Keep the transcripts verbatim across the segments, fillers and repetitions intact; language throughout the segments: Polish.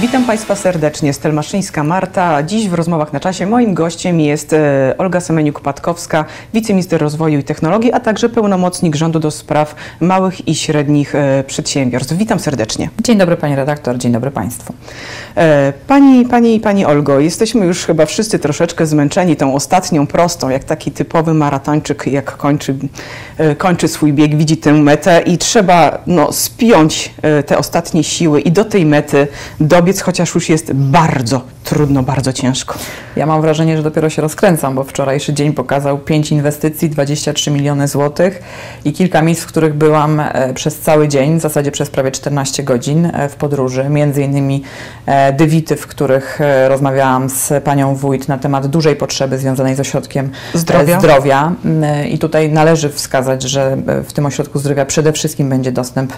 Witam Państwa serdecznie, Stelmaszyńska Marta. Dziś w Rozmowach na czasie moim gościem jest Olga Semeniuk-Patkowska, wiceminister rozwoju i technologii, a także pełnomocnik rządu do spraw małych i średnich przedsiębiorstw. Witam serdecznie. Dzień dobry Pani redaktor, dzień dobry Państwu. Pani, pani, pani Olgo, jesteśmy już chyba wszyscy troszeczkę zmęczeni tą ostatnią prostą, jak taki typowy maratończyk, jak kończy, kończy swój bieg, widzi tę metę i trzeba no, spiąć te ostatnie siły i do tej mety dobiec, chociaż już jest bardzo trudno, bardzo ciężko. Ja mam wrażenie, że dopiero się rozkręcam, bo wczorajszy dzień pokazał pięć inwestycji, dwadzieścia trzy miliony złotych i kilka miejsc, w których byłam przez cały dzień, w zasadzie przez prawie czternaście godzin w podróży, między innymi Dywity, w których rozmawiałam z panią wójt na temat dużej potrzeby związanej z ośrodkiem zdrowia. zdrowia. I tutaj należy wskazać, że w tym ośrodku zdrowia przede wszystkim będzie dostęp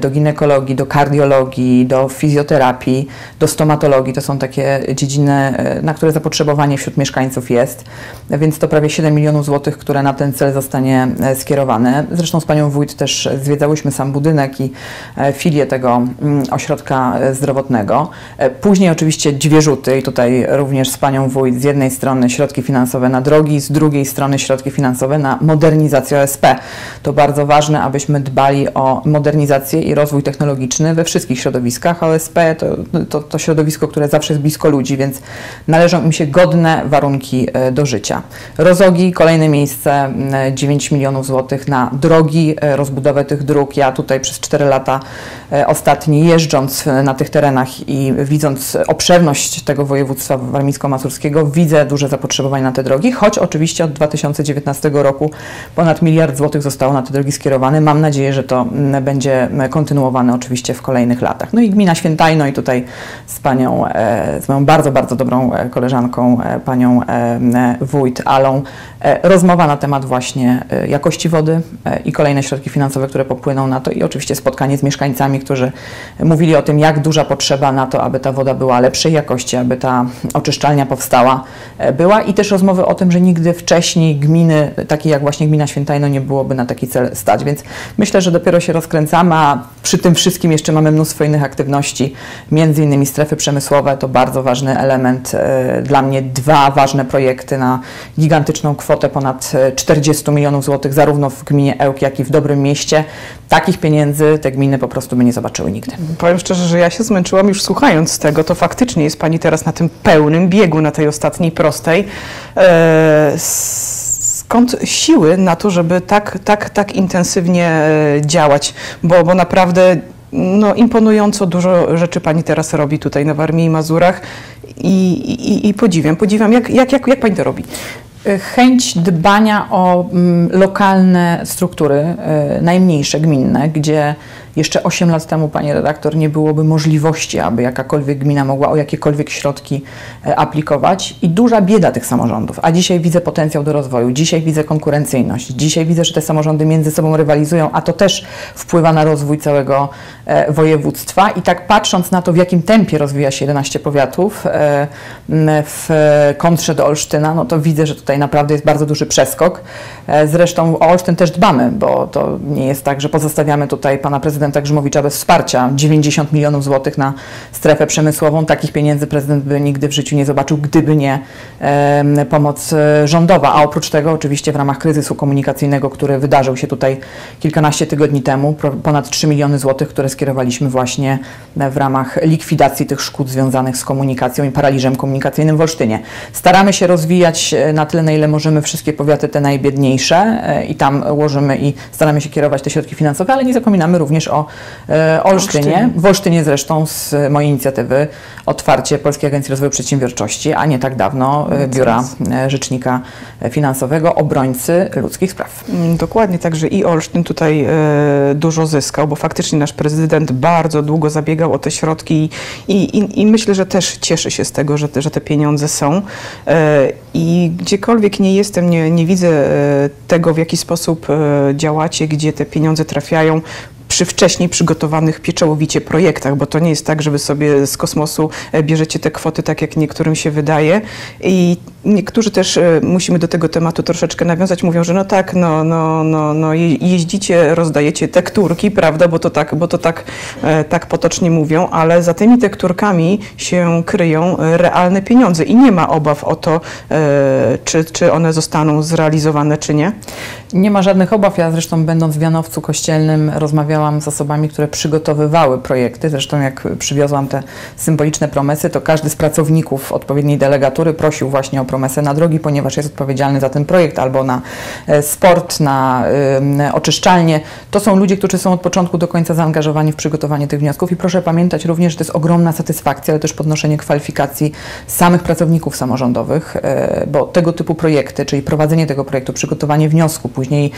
do ginekologii, do kardiologii, do fizjoterapii, do stomatologii. To są takie dziedziny, na które zapotrzebowanie wśród mieszkańców jest. Więc to prawie siedem milionów złotych, które na ten cel zostanie skierowane. Zresztą z panią wójt też zwiedzałyśmy sam budynek i filię tego ośrodka zdrowotnego. Później oczywiście dwie rzuty i tutaj również z panią wójt z jednej strony środki finansowe na drogi, z drugiej strony środki finansowe na modernizację O S P. To bardzo ważne, abyśmy dbali o modernizację i rozwój technologiczny we wszystkich środowiskach. O S P to, to, to środowisko, które zawsze jest blisko ludzi, więc należą im się godne warunki do życia. Rozogi, kolejne miejsce, dziewięć milionów złotych na drogi, rozbudowę tych dróg. Ja tutaj przez cztery lata ostatnie jeżdżąc na tych terenach i widząc obszerność tego województwa warmińsko-mazurskiego, widzę duże zapotrzebowanie na te drogi, choć oczywiście od dwa tysiące dziewiętnastego roku ponad miliard złotych zostało na te drogi skierowane. Mam nadzieję, że to będzie kontynuowane oczywiście w kolejnych latach. No i gmina Świętajno i tutaj z panią, z moją bardzo, bardzo dobrą koleżanką, panią wójt Alą, rozmowa na temat właśnie jakości wody i kolejne środki finansowe, które popłyną na to i oczywiście spotkanie z mieszkańcami, którzy mówili o tym, jak duża potrzeba na to, aby ta woda była lepszej jakości, aby ta oczyszczalnia powstała była i też rozmowy o tym, że nigdy wcześniej gminy, takie jak właśnie gmina Świętajno, nie byłoby na taki cel stać, więc myślę, że dopiero się rozkręcamy, a przy tym wszystkim jeszcze mamy mnóstwo innych aktywności, między innymi strefy przemysłowe, to bardzo ważny element, dla mnie dwa ważne projekty na gigantyczną kwotę ponad czterdzieści milionów złotych, zarówno w gminie Ełk, jak i w Dobrym Mieście. Takich pieniędzy te gminy po prostu by nie zobaczyły nigdy. Powiem szczerze, że ja się zmęczyłam już słuchając tego, to faktycznie jest Pani teraz na tym pełnym biegu, na tej ostatniej prostej. Eee, skąd siły na to, żeby tak, tak, tak intensywnie działać? Bo, bo naprawdę no, imponująco dużo rzeczy Pani teraz robi tutaj na Warmii i Mazurach i, i, i podziwiam, podziwiam. Jak, jak, jak, jak Pani to robi? Chęć dbania o mm, lokalne struktury, y, najmniejsze, gminne, gdzie jeszcze osiem lat temu, Pani redaktor, nie byłoby możliwości, aby jakakolwiek gmina mogła o jakiekolwiek środki e, aplikować i duża bieda tych samorządów. A dzisiaj widzę potencjał do rozwoju, dzisiaj widzę konkurencyjność, dzisiaj widzę, że te samorządy między sobą rywalizują, a to też wpływa na rozwój całego e, województwa. I tak patrząc na to, w jakim tempie rozwija się jedenaście powiatów e, w kontrze do Olsztyna, no to widzę, że tutaj naprawdę jest bardzo duży przeskok. E, zresztą o Olsztyn też dbamy, bo to nie jest tak, że pozostawiamy tutaj Pana Prezydenta Grzymowicza bez wsparcia. dziewięćdziesiąt milionów złotych na strefę przemysłową. Takich pieniędzy prezydent by nigdy w życiu nie zobaczył, gdyby nie e, pomoc rządowa. A oprócz tego oczywiście w ramach kryzysu komunikacyjnego, który wydarzył się tutaj kilkanaście tygodni temu, ponad trzy miliony złotych, które skierowaliśmy właśnie w ramach likwidacji tych szkód związanych z komunikacją i paraliżem komunikacyjnym w Olsztynie. Staramy się rozwijać na tyle, na ile możemy wszystkie powiaty te najbiedniejsze e, i tam łożymy i staramy się kierować te środki finansowe, ale nie zapominamy również o O Olsztynie. W Olsztynie zresztą z mojej inicjatywy otwarcie Polskiej Agencji Rozwoju Przedsiębiorczości, a nie tak dawno Biura Rzecznika Finansowego, obrońcy ludzkich spraw. Dokładnie, także i Olsztyn tutaj dużo zyskał, bo faktycznie nasz prezydent bardzo długo zabiegał o te środki i, i, i myślę, że też cieszy się z tego, że te, że te pieniądze są. I gdziekolwiek nie jestem, nie, nie widzę tego, w jaki sposób działacie, gdzie te pieniądze trafiają. przy wcześniej przygotowanych pieczołowicie projektach, bo to nie jest tak, że wy sobie z kosmosu bierzecie te kwoty, tak jak niektórym się wydaje. I niektórzy też, musimy do tego tematu troszeczkę nawiązać, mówią, że no tak, no, no, no, no jeździcie, rozdajecie tekturki, prawda, bo to, tak, bo to tak, tak potocznie mówią, ale za tymi tekturkami się kryją realne pieniądze i nie ma obaw o to, czy, czy one zostaną zrealizowane, czy nie. Nie ma żadnych obaw. Ja zresztą będąc w Janowcu Kościelnym rozmawiałam z osobami, które przygotowywały projekty. Zresztą jak przywiozłam te symboliczne promesy, to każdy z pracowników odpowiedniej delegatury prosił właśnie o promesę na drogi, ponieważ jest odpowiedzialny za ten projekt, albo na sport, na y, oczyszczalnie. To są ludzie, którzy są od początku do końca zaangażowani w przygotowanie tych wniosków i proszę pamiętać również, że to jest ogromna satysfakcja, ale też podnoszenie kwalifikacji samych pracowników samorządowych, y, bo tego typu projekty, czyli prowadzenie tego projektu, przygotowanie wniosku, później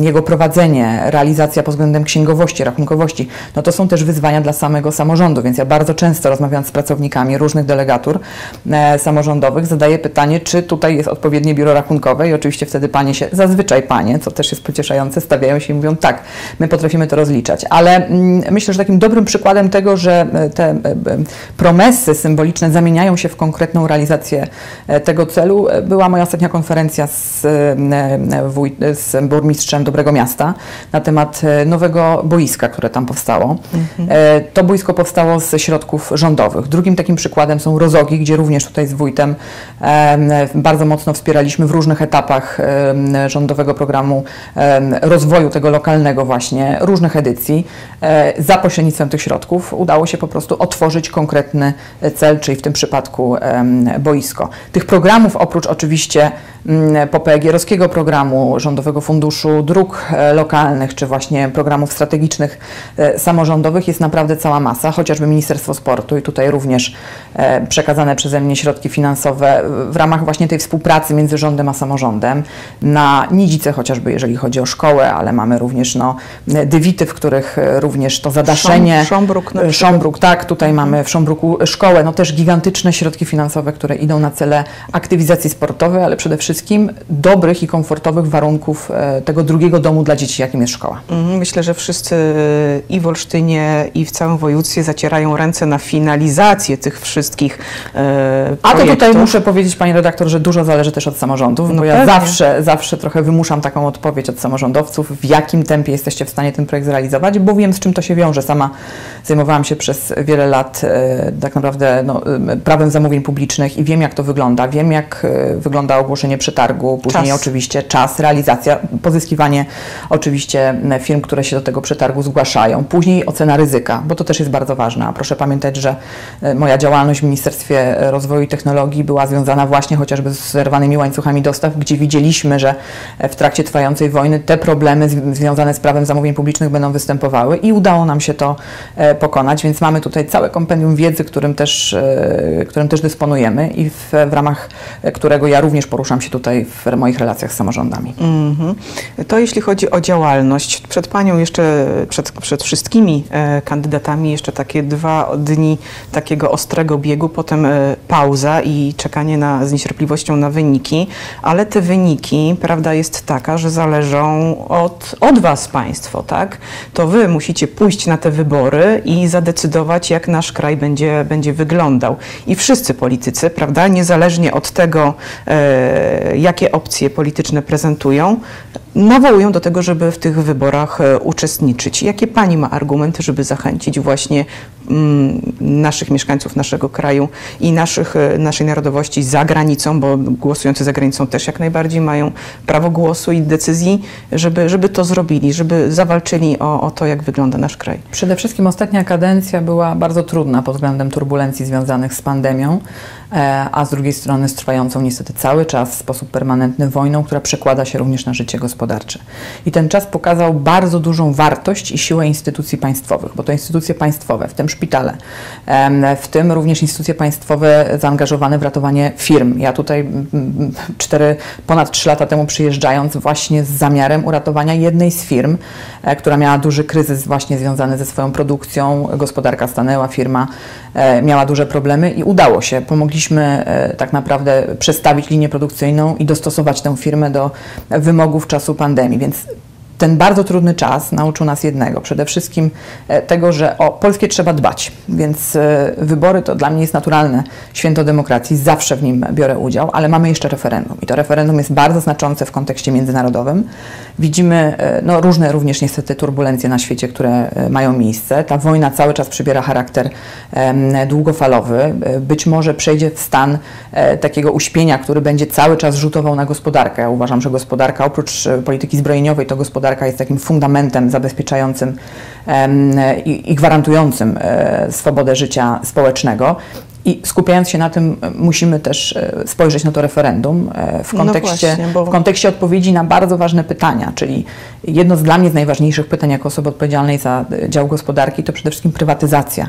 y, jego prowadzenie, realizacja pod względem księgowości, rachunkowości, no to są też wyzwania dla samego samorządu, więc ja bardzo często rozmawiając z pracownikami różnych delegatur y, samorządowych zadaję pytanie, czy tutaj jest odpowiednie biuro rachunkowe i oczywiście wtedy panie się, zazwyczaj panie, co też jest pocieszające, stawiają się i mówią tak, my potrafimy to rozliczać, ale mm, myślę, że takim dobrym przykładem tego, że te y, y, promesy symboliczne zamieniają się w konkretną realizację y, tego celu, y, była moja ostatnia konferencja z, y, y, wuj, y, z burmistrzem Dobrego Miasta na temat y, nowego boiska, które tam powstało. Mhm. Y, to boisko powstało ze środków rządowych. Drugim takim przykładem są Rozogi, gdzie również tutaj z wójtem y, bardzo mocno wspieraliśmy w różnych etapach rządowego programu rozwoju tego lokalnego właśnie, różnych edycji. Za pośrednictwem tych środków udało się po prostu otworzyć konkretny cel, czyli w tym przypadku boisko. Tych programów oprócz oczywiście P P G-owskiego programu, Rządowego Funduszu Dróg Lokalnych, czy właśnie programów strategicznych samorządowych jest naprawdę cała masa, chociażby Ministerstwo Sportu i tutaj również przekazane przeze mnie środki finansowe w ramach właśnie tej współpracy między rządem a samorządem, na Nidzice chociażby, jeżeli chodzi o szkołę, ale mamy również no, Dywity, w których również to zadaszenie, Sząbruk, Sząbruk, tak, tutaj mamy w Sząbruku szkołę, no też gigantyczne środki finansowe, które idą na cele aktywizacji sportowej, ale przede wszystkim dobrych i komfortowych warunków tego drugiego domu dla dzieci, jakim jest szkoła. Myślę, że wszyscy i w Olsztynie, i w całym województwie zacierają ręce na finalizację tych wszystkich projektów. A to tutaj muszę powiedzieć, Pani redaktor, że dużo zależy też od samorządów, no bo ja zawsze, zawsze trochę wymuszam taką odpowiedź od samorządowców, w jakim tempie jesteście w stanie ten projekt zrealizować, bo wiem, z czym to się wiąże. Sama zajmowałam się przez wiele lat e, tak naprawdę no, prawem zamówień publicznych i wiem, jak to wygląda. Wiem, jak e, wygląda ogłoszenie przetargu, później czas. Oczywiście czas, realizacja, pozyskiwanie oczywiście firm, które się do tego przetargu zgłaszają. Później ocena ryzyka, bo to też jest bardzo ważne. Proszę pamiętać, że e, moja działalność w Ministerstwie Rozwoju i Technologii była związana właśnie chociażby z zerwanymi łańcuchami dostaw, gdzie widzieliśmy, że w trakcie trwającej wojny te problemy związane z prawem zamówień publicznych będą występowały i udało nam się to pokonać, więc mamy tutaj całe kompendium wiedzy, którym też, którym też dysponujemy i w, w ramach którego ja również poruszam się tutaj w moich relacjach z samorządami. Mm-hmm. To jeśli chodzi o działalność, przed Panią jeszcze, przed, przed wszystkimi kandydatami jeszcze takie dwa dni takiego ostrego biegu, potem pauza i czekanie na z niecierpliwością na wyniki, ale te wyniki, prawda jest taka, że zależą od, od Was Państwo, tak? To Wy musicie pójść na te wybory i zadecydować, jak nasz kraj będzie, będzie wyglądał. I wszyscy politycy, prawda, niezależnie od tego, e, jakie opcje polityczne prezentują, nawołują do tego, żeby w tych wyborach e, uczestniczyć. Jakie Pani ma argumenty, żeby zachęcić właśnie mm, naszych mieszkańców naszego kraju i naszych, e, naszej narodowości za granicą, bo głosujący za granicą też jak najbardziej mają prawo głosu i decyzji, żeby, żeby to zrobili, żeby zawalczyli o, o to, jak wygląda nasz kraj? Przede wszystkim ostatnia kadencja była bardzo trudna pod względem turbulencji związanych z pandemią, e, a z drugiej strony z trwającą niestety cały czas w sposób permanentny wojną, która przekłada się również na życie gospodarcze. I ten czas pokazał bardzo dużą wartość i siłę instytucji państwowych, bo to instytucje państwowe, w tym szpitale, w tym również instytucje państwowe zaangażowane w ratowanie firm. Ja tutaj cztery, ponad trzy lata temu przyjeżdżając właśnie z zamiarem uratowania jednej z firm, która miała duży kryzys właśnie związany ze swoją produkcją, gospodarka stanęła, firma miała duże problemy i udało się. Pomogliśmy tak naprawdę przestawić linię produkcyjną i dostosować tę firmę do wymogów czasu pandemii, więc ten bardzo trudny czas nauczył nas jednego, przede wszystkim tego, że o Polskę trzeba dbać, więc wybory to dla mnie jest naturalne święto demokracji, zawsze w nim biorę udział, ale mamy jeszcze referendum i to referendum jest bardzo znaczące w kontekście międzynarodowym. Widzimy no, różne również niestety turbulencje na świecie, które mają miejsce. Ta wojna cały czas przybiera charakter długofalowy, być może przejdzie w stan takiego uśpienia, który będzie cały czas rzutował na gospodarkę. Ja uważam, że gospodarka oprócz polityki zbrojeniowej to gospodarka jest takim fundamentem zabezpieczającym i gwarantującym swobodę życia społecznego. I skupiając się na tym, musimy też spojrzeć na to referendum w kontekście, no właśnie, bo... w kontekście odpowiedzi na bardzo ważne pytania, czyli jedno z dla mnie z najważniejszych pytań jako osoby odpowiedzialnej za dział gospodarki to przede wszystkim prywatyzacja.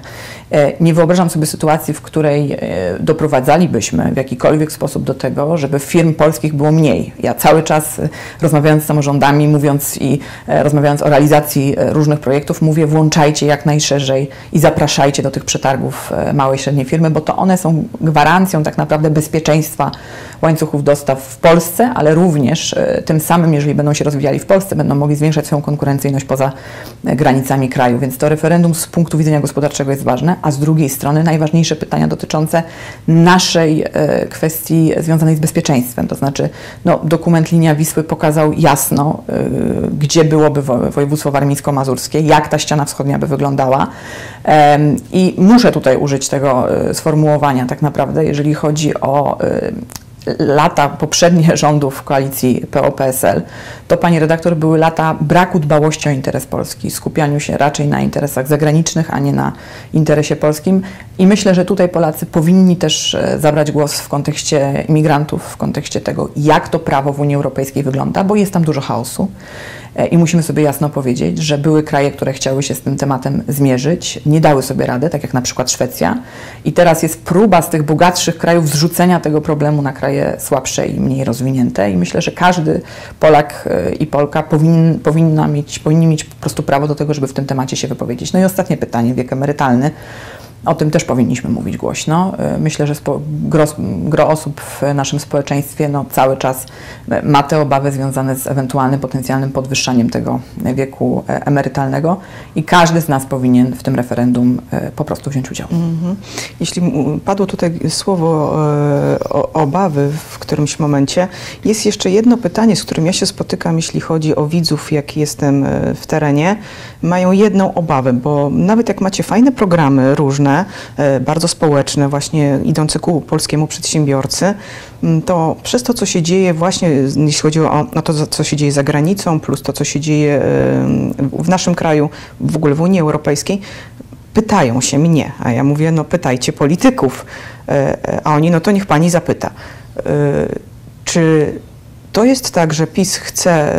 Nie wyobrażam sobie sytuacji, w której doprowadzalibyśmy w jakikolwiek sposób do tego, żeby firm polskich było mniej. Ja cały czas rozmawiając z samorządami, mówiąc i rozmawiając o realizacji różnych projektów, mówię: włączajcie jak najszerzej i zapraszajcie do tych przetargów małe i średnie firmy, bo to one są gwarancją tak naprawdę bezpieczeństwa łańcuchów dostaw w Polsce, ale również tym samym, jeżeli będą się rozwijali w Polsce, będą mogli zwiększać swoją konkurencyjność poza granicami kraju. Więc to referendum z punktu widzenia gospodarczego jest ważne, a z drugiej strony najważniejsze pytania dotyczące naszej kwestii związanej z bezpieczeństwem. To znaczy no, dokument Linia Wisły pokazał jasno, gdzie byłoby województwo warmińsko-mazurskie, jak ta ściana wschodnia by wyglądała i muszę tutaj użyć tego sformułowania tak naprawdę, jeżeli chodzi o lata poprzednie rządów koalicji P O P S L, to pani redaktor były lata braku dbałości o interes Polski, skupianiu się raczej na interesach zagranicznych, a nie na interesie polskim i myślę, że tutaj Polacy powinni też zabrać głos w kontekście imigrantów, w kontekście tego, jak to prawo w Unii Europejskiej wygląda, bo jest tam dużo chaosu. I musimy sobie jasno powiedzieć, że były kraje, które chciały się z tym tematem zmierzyć, nie dały sobie rady, tak jak na przykład Szwecja. I teraz jest próba z tych bogatszych krajów zrzucenia tego problemu na kraje słabsze i mniej rozwinięte. I myślę, że każdy Polak i Polka powin, powinna mieć, powinni mieć po prostu prawo do tego, żeby w tym temacie się wypowiedzieć. No i ostatnie pytanie, wiek emerytalny. O tym też powinniśmy mówić głośno. Myślę, że spo, gro, gro osób w naszym społeczeństwie no, cały czas ma te obawy związane z ewentualnym potencjalnym podwyższaniem tego wieku emerytalnego i każdy z nas powinien w tym referendum po prostu wziąć udział. Mhm. Jeśli padło tutaj słowo e, o, obawy w którymś momencie, jest jeszcze jedno pytanie, z którym ja się spotykam, jeśli chodzi o widzów, jak jestem w terenie. Mają jedną obawę, bo nawet jak macie fajne programy różne, bardzo społeczne, właśnie idące ku polskiemu przedsiębiorcy, to przez to, co się dzieje właśnie, jeśli chodzi o, o to, co się dzieje za granicą, plus to, co się dzieje w naszym kraju, w ogóle w Unii Europejskiej, pytają się mnie, a ja mówię, no pytajcie polityków, a oni, no to niech pani zapyta. Czy to jest tak, że PiS chce,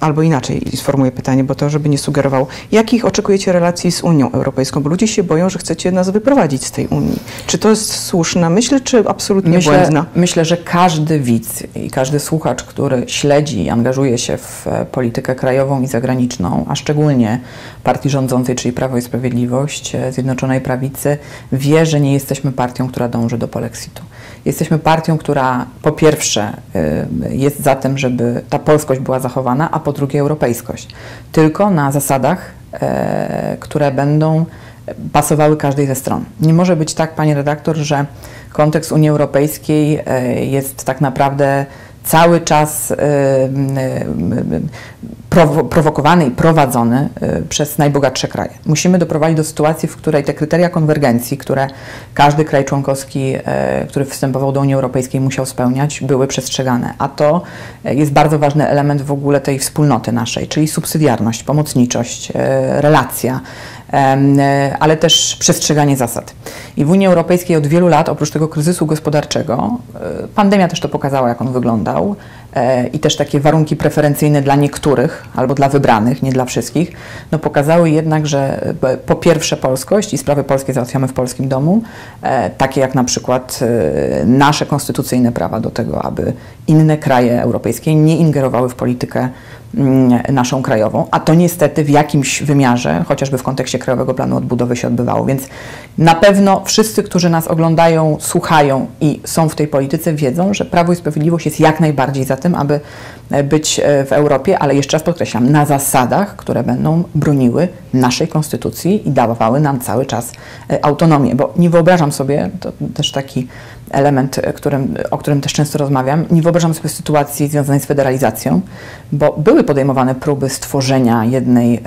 albo inaczej sformułuję pytanie, bo to, żeby nie sugerował, jakich oczekujecie relacji z Unią Europejską, bo ludzie się boją, że chcecie nas wyprowadzić z tej Unii. Czy to jest słuszna myśl, czy absolutnie myślę, błędna? Myślę, że każdy widz i każdy słuchacz, który śledzi i angażuje się w politykę krajową i zagraniczną, a szczególnie partii rządzącej, czyli Prawo i Sprawiedliwość, Zjednoczonej Prawicy, wie, że nie jesteśmy partią, która dąży do polexitu. Jesteśmy partią, która po pierwsze jest za tym, żeby ta polskość była zachowana, a po drugie europejskość. Tylko na zasadach, które będą pasowały każdej ze stron. Nie może być tak, pani redaktor, że kontekst Unii Europejskiej jest tak naprawdę cały czas prowokowany i prowadzony przez najbogatsze kraje. Musimy doprowadzić do sytuacji, w której te kryteria konwergencji, które każdy kraj członkowski, który wstępował do Unii Europejskiej, musiał spełniać, były przestrzegane. A to jest bardzo ważny element w ogóle tej wspólnoty naszej, czyli subsydiarność, pomocniczość, relacja, ale też przestrzeganie zasad. I w Unii Europejskiej od wielu lat, oprócz tego kryzysu gospodarczego, pandemia też to pokazała, jak on wyglądał, i też takie warunki preferencyjne dla niektórych albo dla wybranych, nie dla wszystkich, no pokazały jednak, że po pierwsze polskość i sprawy polskie załatwiamy w polskim domu, takie jak na przykład nasze konstytucyjne prawa do tego, aby inne kraje europejskie nie ingerowały w politykę naszą krajową, a to niestety w jakimś wymiarze, chociażby w kontekście Krajowego Planu Odbudowy się odbywało, więc na pewno wszyscy, którzy nas oglądają, słuchają i są w tej polityce, wiedzą, że Prawo i Sprawiedliwość jest jak najbardziej za tym, tym, aby być w Europie, ale jeszcze raz podkreślam, na zasadach, które będą broniły naszej konstytucji i dawały nam cały czas autonomię, bo nie wyobrażam sobie, to też taki element, którym, o którym też często rozmawiam, nie wyobrażam sobie sytuacji związanej z federalizacją, bo były podejmowane próby stworzenia jednej,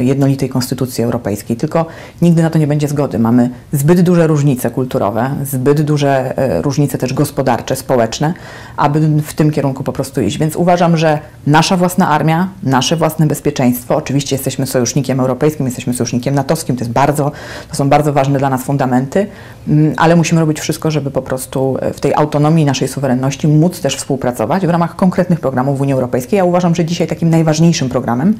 jednolitej konstytucji europejskiej, tylko nigdy na to nie będzie zgody. Mamy zbyt duże różnice kulturowe, zbyt duże różnice też gospodarcze, społeczne, aby w tym kierunku po prostu iść. Więc uważam, że nasza własna armia, nasze własne bezpieczeństwo, oczywiście jesteśmy sojusznikiem europejskim, jesteśmy sojusznikiem natowskim, to jest bardzo, to są bardzo ważne dla nas fundamenty, ale musimy robić wszystko, żeby po prostu w tej autonomii naszej suwerenności móc też współpracować w ramach konkretnych programów w Unii Europejskiej. Ja uważam, że dzisiaj takim najważniejszym programem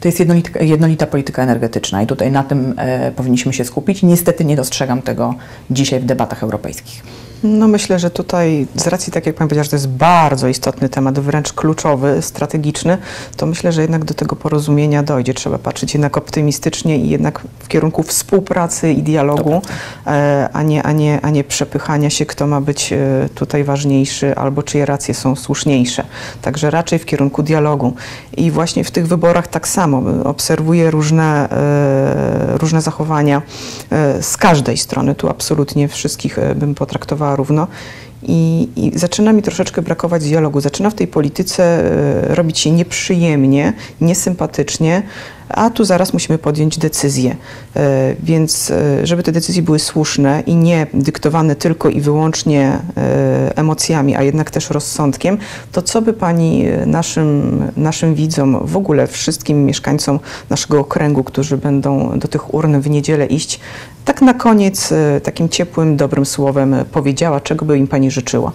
to jest jednolita, jednolita polityka energetyczna i tutaj na tym e, powinniśmy się skupić. Niestety nie dostrzegam tego dzisiaj w debatach europejskich. No myślę, że tutaj z racji, tak jak Pani powiedziała, że to jest bardzo istotny temat, wręcz kluczowy, strategiczny, to myślę, że jednak do tego porozumienia dojdzie. Trzeba patrzeć jednak optymistycznie i jednak w kierunku współpracy i dialogu, a nie, a nie, a nie przepychania się, kto ma być tutaj ważniejszy albo czyje racje są słuszniejsze. Także raczej w kierunku dialogu. I właśnie w tych wyborach tak samo obserwuję różne, różne zachowania z każdej strony. Tu absolutnie wszystkich bym potraktowała równo i, i zaczyna mi troszeczkę brakować dialogu. Zaczyna w tej polityce y, robić się nieprzyjemnie, niesympatycznie, a tu zaraz musimy podjąć decyzję. Y, więc y, żeby te decyzje były słuszne i nie dyktowane tylko i wyłącznie y, emocjami, a jednak też rozsądkiem, to co by Pani naszym, naszym widzom, w ogóle wszystkim mieszkańcom naszego okręgu, którzy będą do tych urn w niedzielę iść, tak na koniec takim ciepłym, dobrym słowem powiedziała, czego by im Pani życzyła?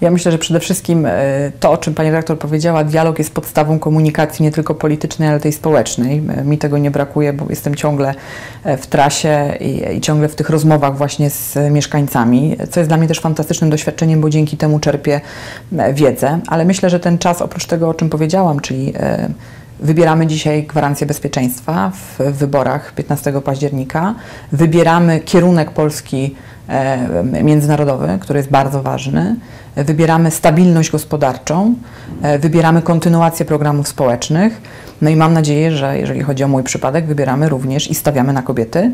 Ja myślę, że przede wszystkim to, o czym Pani redaktor powiedziała, dialog jest podstawą komunikacji nie tylko politycznej, ale tej społecznej. Mi tego nie brakuje, bo jestem ciągle w trasie i, i ciągle w tych rozmowach właśnie z mieszkańcami, co jest dla mnie też fantastycznym doświadczeniem, bo dzięki temu czerpię wiedzę. Ale myślę, że ten czas, oprócz tego, o czym powiedziałam, czyli wybieramy dzisiaj gwarancję bezpieczeństwa w wyborach piętnastego października. Wybieramy kierunek Polski międzynarodowy, który jest bardzo ważny. Wybieramy stabilność gospodarczą, wybieramy kontynuację programów społecznych. No i mam nadzieję, że jeżeli chodzi o mój przypadek, wybieramy również i stawiamy na kobiety,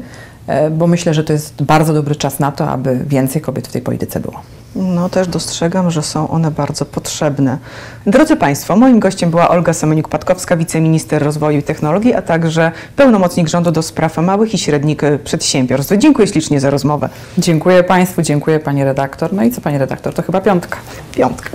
bo myślę, że to jest bardzo dobry czas na to, aby więcej kobiet w tej polityce było. No też dostrzegam, że są one bardzo potrzebne. Drodzy Państwo, moim gościem była Olga Semeniuk-Patkowska, wiceminister rozwoju i technologii, a także pełnomocnik rządu do spraw małych i średnich przedsiębiorstw. Dziękuję ślicznie za rozmowę. Dziękuję Państwu, dziękuję Pani redaktor. No i co Pani redaktor, to chyba piątka. Piątka.